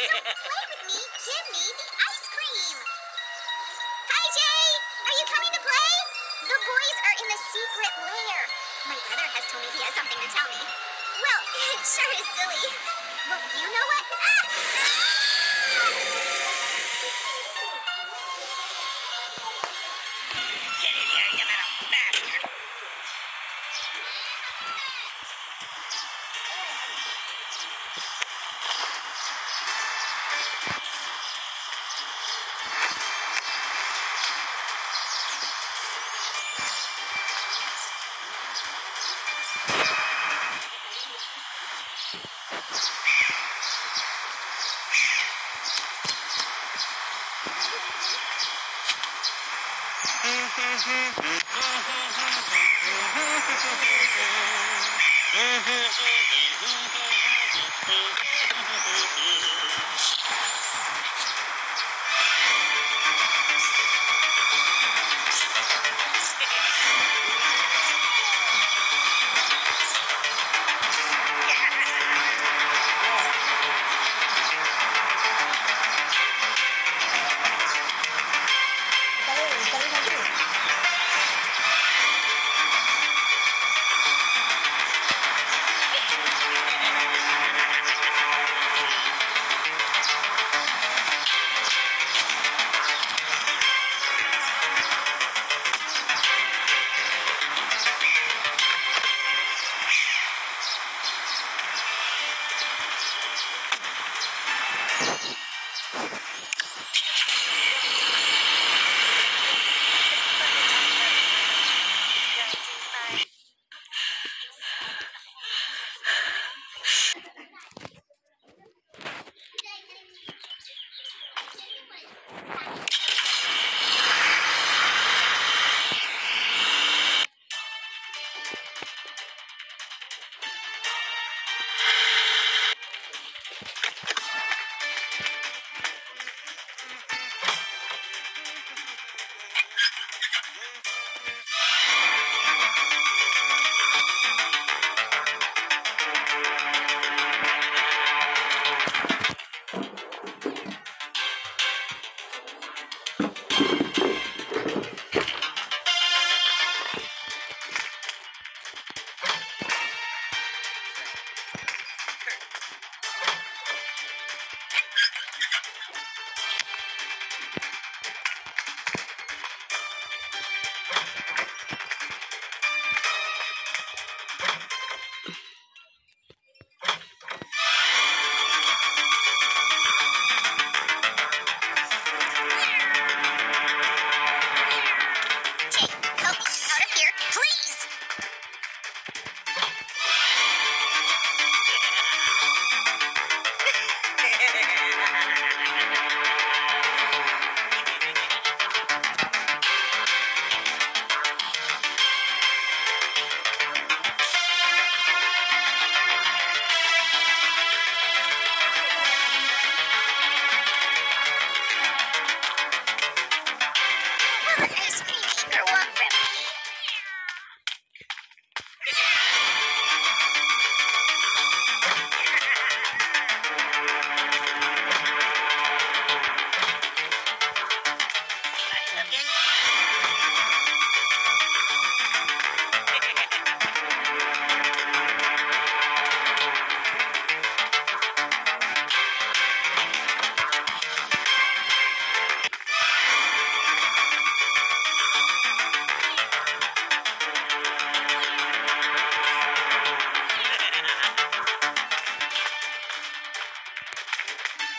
Don't play with me. Give me the ice cream. Hi, Jay. Are you coming to play? The boys are in the secret lair. My brother has told me he has something to tell me. Well, it sure is silly. Well, you know what? Get in here, you little bastard.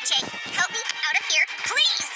Jake, help me out of here, please!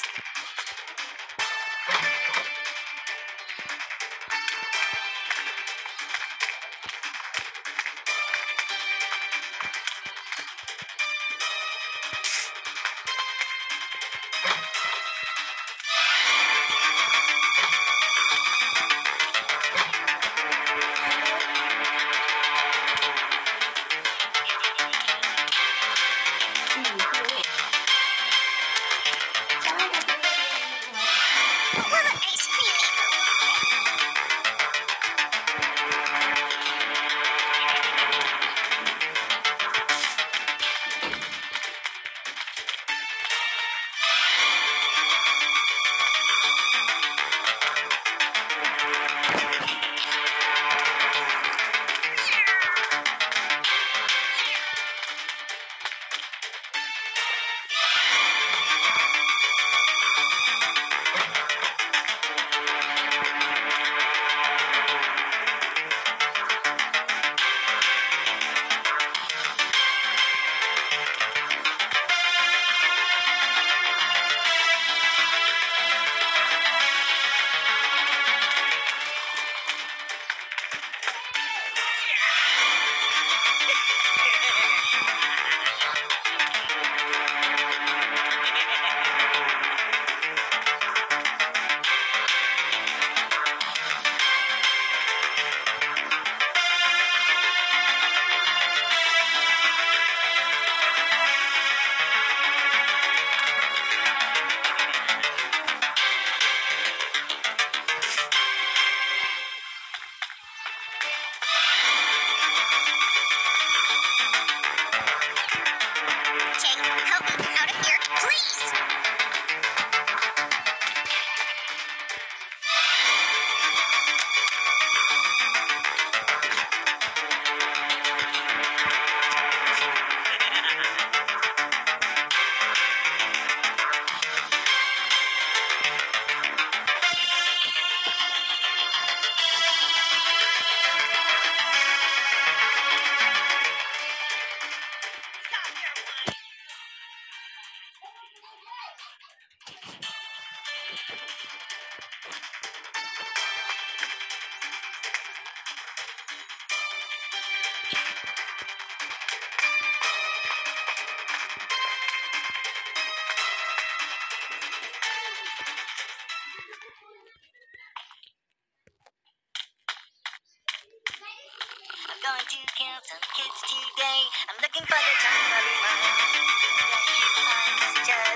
Going to kill some kids today. I'm looking for the time of mine. Such a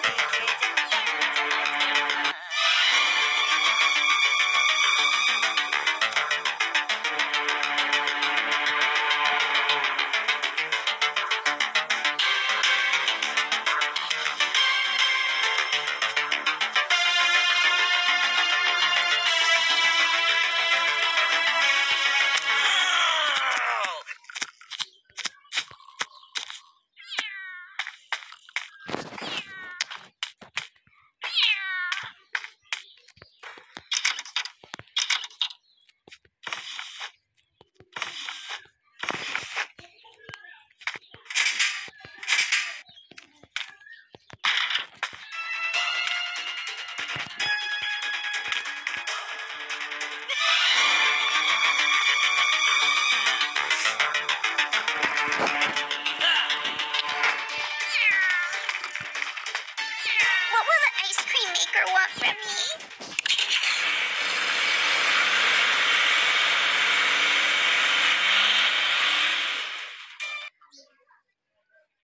big kids and what will the ice cream maker want from me?